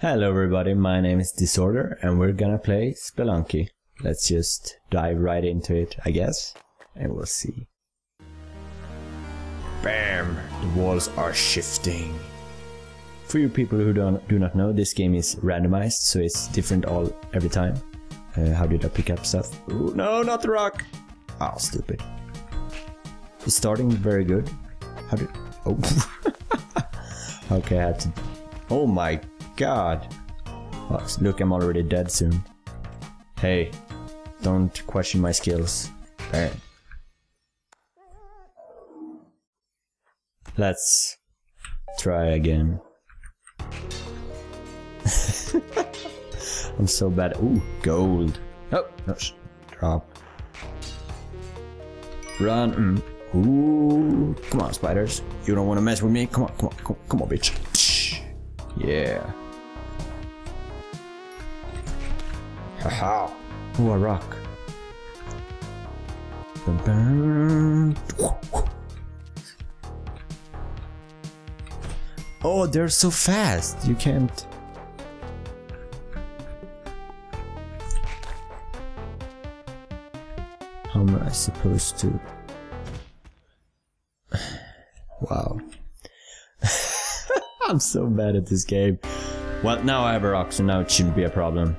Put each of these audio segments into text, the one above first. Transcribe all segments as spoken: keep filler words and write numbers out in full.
Hello everybody, my name is Disorder and we're gonna play Spelunky. Let's just dive right into it, I guess, and we'll see. Bam! The walls are shifting. For you people who don't do not know, this game is randomized, so it's different all every time. Uh, how did I pick up stuff? Ooh, no, not the rock! Oh, stupid. It's starting very good. How did... Oh. Okay, I had to... Oh my god! Oh, look, I'm already dead soon. Hey, don't question my skills. Bam. Let's try again. I'm so bad. Ooh, gold. Oh, no, drop. Run. Mm. Ooh, come on, spiders. You don't want to mess with me. Come on, come on, come on, come on, bitch. Yeah. Haha. Ooh, a rock. Oh, they're so fast. You can't. How am I supposed to? Wow. I'm so bad at this game. Well, now I have a rock, so now it shouldn't be a problem.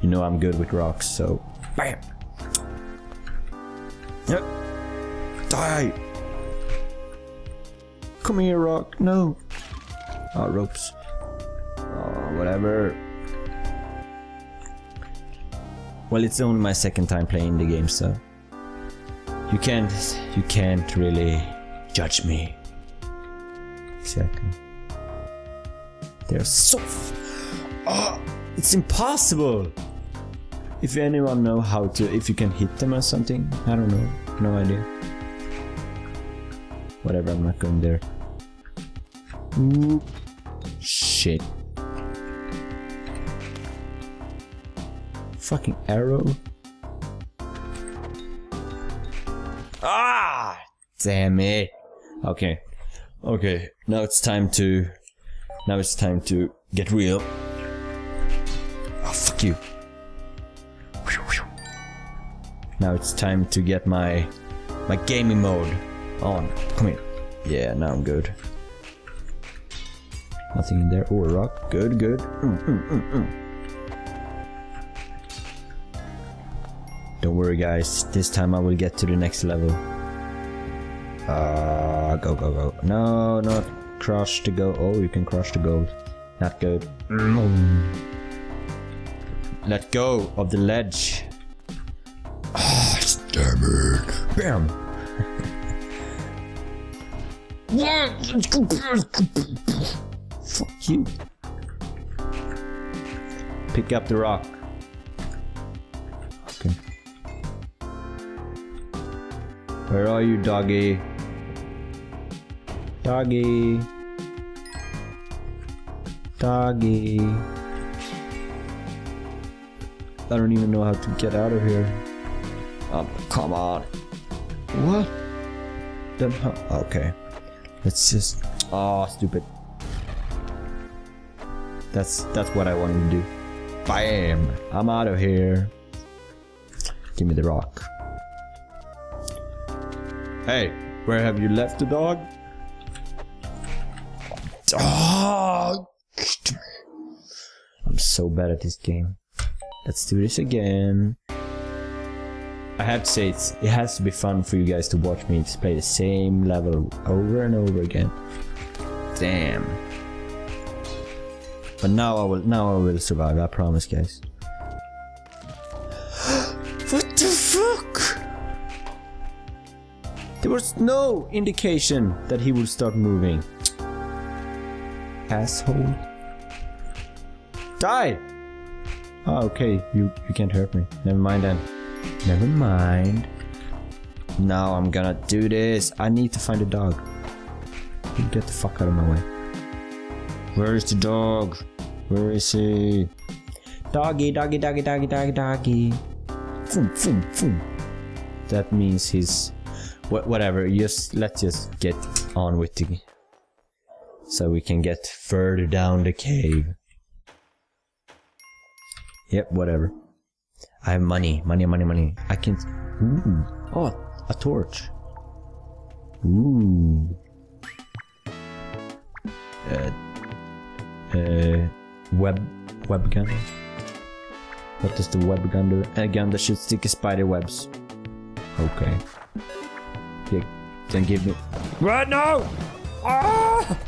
You know I'm good with rocks, so... Bam! Yep. Die! Come here, rock. No! Oh, ropes. Oh, whatever. Well, it's only my second time playing the game, so... You can't... You can't really... judge me. Exactly. They're so f oh, it's impossible! If anyone know how to... If you can hit them or something? I don't know. No idea. Whatever, I'm not going there. Ooh. Shit. Fucking arrow. Ah! Damn it. Okay. Okay. Now it's time to... Now it's time to get real. Oh, fuck you. Now it's time to get my my gaming mode on. Come here. Yeah, now I'm good. Nothing in there. Oh, a rock. Good, good. Mm, mm, mm, mm. Don't worry, guys. This time I will get to the next level. Uh, go, go, go. No, not... Crush the gold. Oh, you can crush the gold. Not good. Let go of the ledge. Ah, damn it. Bam. Fuck you. Pick up the rock. Okay. Where are you, doggy? Doggy. Doggy. I don't even know how to get out of here. Oh, come on. What? Then, okay. Let's just... Oh, stupid. That's that's what I wanted to do. Bam! I'm out of here. Give me the rock. Hey, where have you left the dog? Oh, I'm so bad at this game. Let's do this again. I have to say, it's, it has to be fun for you guys to watch me just play the same level over and over again. Damn. But now I will, now I will survive. I promise, guys. What the fuck? There was no indication that he would start moving. Asshole. Die! Oh, okay, you, you can't hurt me. Never mind then. Never mind. Now I'm gonna do this. I need to find a dog. You get the fuck out of my way. Where is the dog? Where is he? Doggy, doggy, doggy, doggy, doggy, doggy. Foom, foom, foom. That means he's... Wh whatever, just, let's just get on with the... So we can get further down the cave. Yep, whatever. I have money, money, money, money. I can... Ooh. Oh, a torch. Ooh. Uh, uh, web... webgun? What does the webgun do? A gun that should stick spider webs. Okay. Yeah, then give me... Right now! Ah!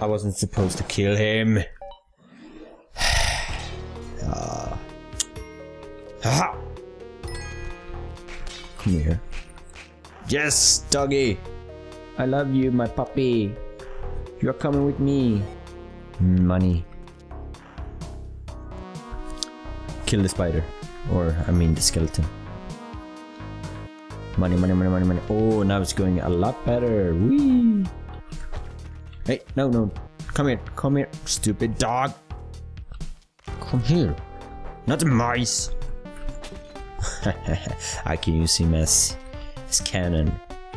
I wasn't supposed to kill him. uh. Aha! Come here. Yes, doggy! I love you, my puppy. You're coming with me. Money. Kill the spider. Or, I mean, the skeleton. Money, money, money, money, money. Oh, now it's going a lot better. Whee! Hey, no, no. Come here, come here, stupid dog. Come here. Not the mice. I can use him as, as cannon.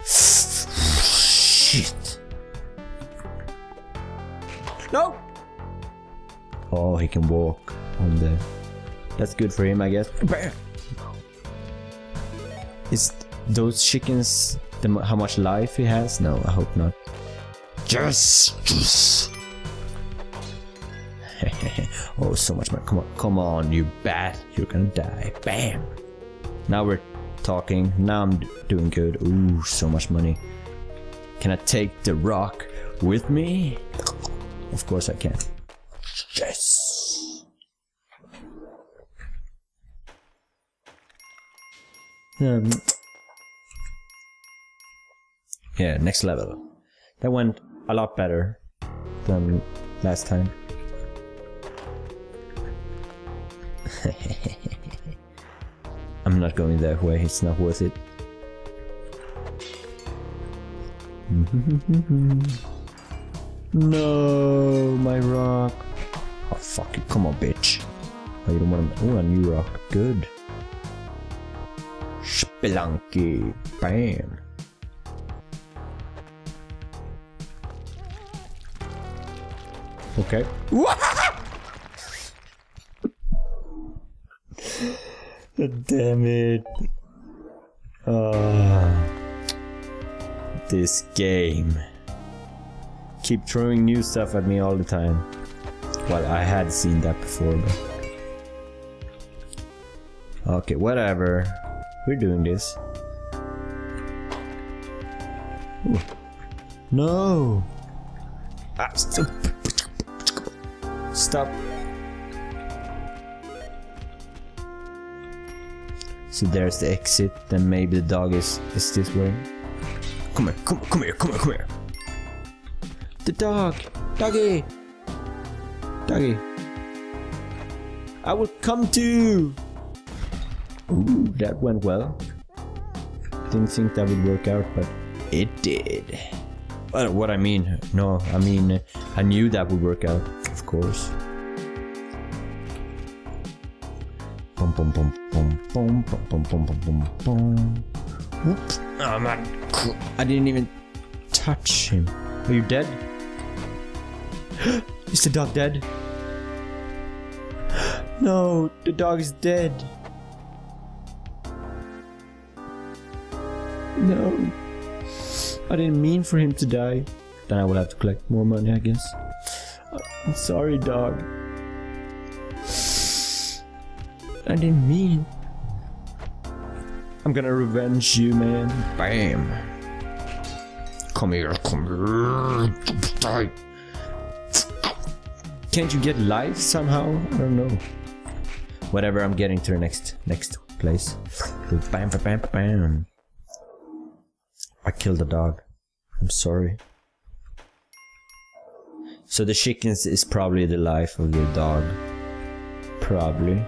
Shit. No! Oh, he can walk on the... That's good for him, I guess. Is those chickens the, how much life he has? No, I hope not. Yes! Yes! Oh, so much more. Come on, come on, you bat. You're gonna die. Bam! Now we're talking. Now I'm doing good. Ooh, so much money. Can I take the rock with me? Of course I can. Yes! Um. Yeah, next level. That went a lot better than last time. I'm not going that way, it's not worth it. No, my rock. Oh, fuck it, come on, bitch. Oh, you don't want to. Oh, a new rock. Good. Spelunky. Bam. Okay. Damn it. Uh, this game. Keep throwing new stuff at me all the time. Well, I had seen that before, but... Okay, whatever. We're doing this. Ooh. No! Ah, stupid. Stop. So there's the exit, then maybe the dog is, is this way. Come here, come, come here, come here, come here. The dog! Doggy! Doggy. I will come too! Ooh, that went well. Didn't think that would work out, but it did. Well, what I mean, no, I mean, I knew that would work out. Course. Boom, boom, boom, boom, boom, boom, boom, boom, boom. Oops. Oh man, I didn't even touch him. Are you dead? Is the dog dead? No, the dog is dead. No, I didn't mean for him to die. Then I will have to collect more money, I guess. I'm sorry, dog. I didn't mean. I'm gonna revenge you, man. Bam. Come here, come here. Die. Can't you get life somehow? I don't know. Whatever, I'm getting to the next next place. Bam, bam, bam. I killed the dog. I'm sorry. So the chickens is probably the life of the dog. Probably.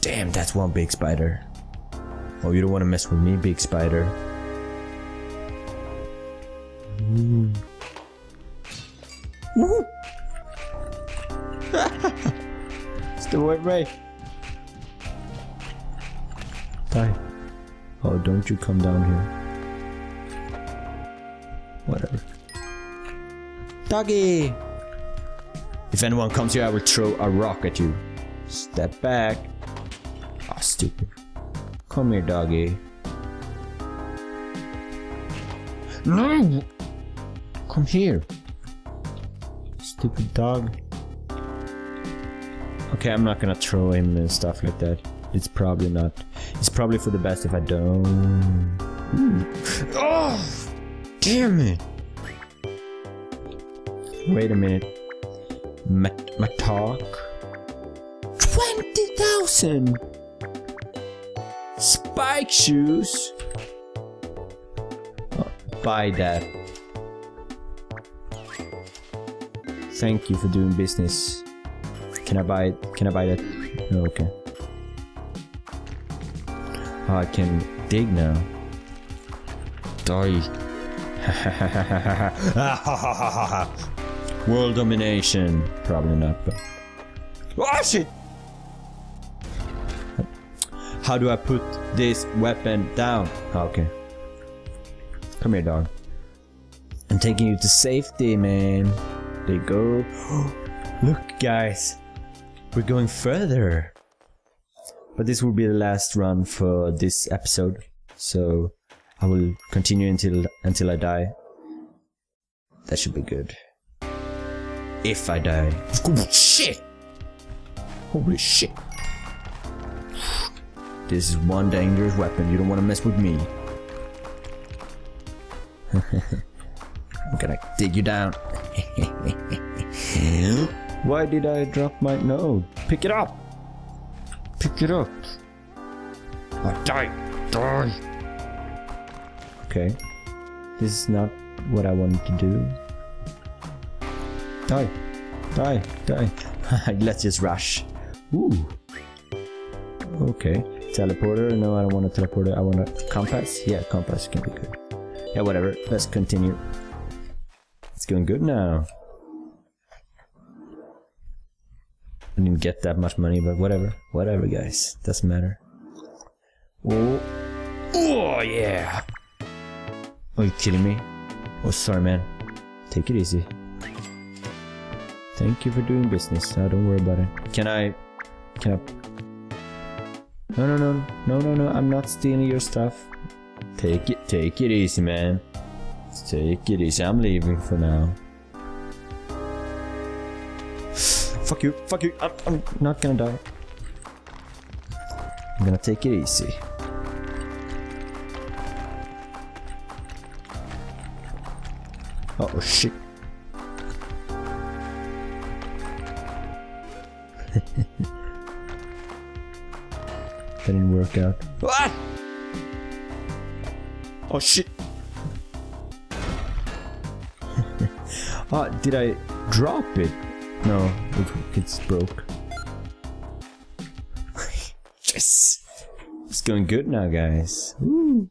Damn, that's one big spider. Oh, you don't want to mess with me, big spider. Mm. Woohoo! It's the right way. Die. Oh, don't you come down here. whatever. Doggy! If anyone comes here, I will throw a rock at you. Step back. Ah, oh, stupid. Come here, doggy. No! Come here. Stupid dog. Okay, I'm not gonna throw him and stuff like that. It's probably not. It's probably for the best if I don't. Mm. Oh! Damn it! Wait a minute. My, my talk? twenty thousand! Spike shoes! Oh, buy that. Thank you for doing business. Can I buy it? Can I buy that? Oh, okay. Oh, I can dig now. Die. World domination. Probably not, but... Oh, shit! How do I put this weapon down? Oh, okay. Come here, dog. I'm taking you to safety, man. There you go. Look, guys. We're going further. But this will be the last run for this episode, so I will continue until until I die. That should be good. If I die. Shit! Holy shit. This is one dangerous weapon. You don't want to mess with me. I'm gonna dig you down. Why did I drop my... No. Pick it up. Pick it up. Oh, die. Die. Okay. This is not what I wanted to do. Die. Die. Die. Let's just rush. Ooh. Okay. Teleporter. No, I don't want a teleporter. I want a compass. Yeah, compass can be good. Yeah, whatever. Let's continue. It's going good now. I didn't get that much money, but whatever. Whatever, guys. Doesn't matter. Oh. Oh, yeah. Are you kidding me? Oh, sorry, man. Take it easy. Thank you for doing business. Now, don't worry about it. Can I... Can I... No, no, no. No, no, no. I'm not stealing your stuff. Take it. Take it easy, man. Take it easy. I'm leaving for now. Fuck you, fuck you, I'm, I'm not gonna die. I'm gonna take it easy. Uh-oh, shit. That didn't work out. Ah! Oh, shit. Oh, did I drop it? No, it, it's broke. Yes! It's going good now, guys. Woo.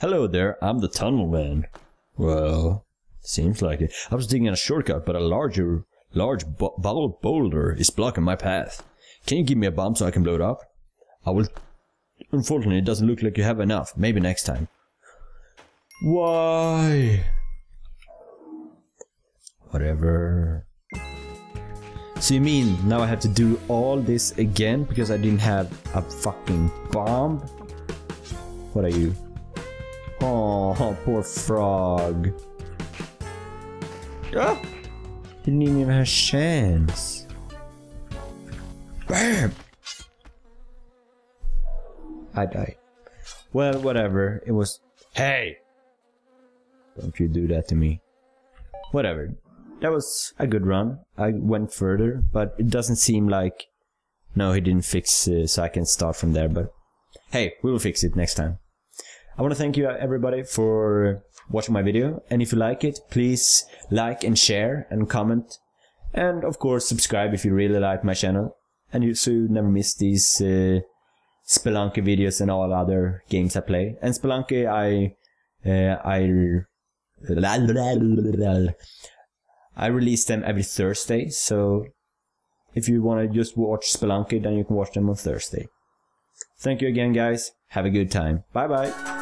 Hello there, I'm the Tunnel Man. Well, seems like it. I was digging a shortcut, but a larger, large bu bubble boulder is blocking my path. Can you give me a bomb so I can blow it up? I will... Unfortunately, it doesn't look like you have enough. Maybe next time. Why? Whatever... So you mean now I have to do all this again because I didn't have a fucking bomb? What are you? Oh, poor frog. Ah! Didn't even have a chance. Bam! I died. Well, whatever. It was... Hey! Don't you do that to me. Whatever. That was a good run. I went further, but it doesn't seem like... No, he didn't fix it, uh, so I can start from there, but... Hey, we will fix it next time. I want to thank you everybody for watching my video, and if you like it, please like and share and comment. And of course, subscribe if you really like my channel, and you, so you never miss these uh, Spelunky videos and all other games I play. And Spelunky, I... Uh, I... I release them every Thursday, so if you want to just watch Spelunky, then you can watch them on Thursday. Thank you again, guys. Have a good time. Bye-bye.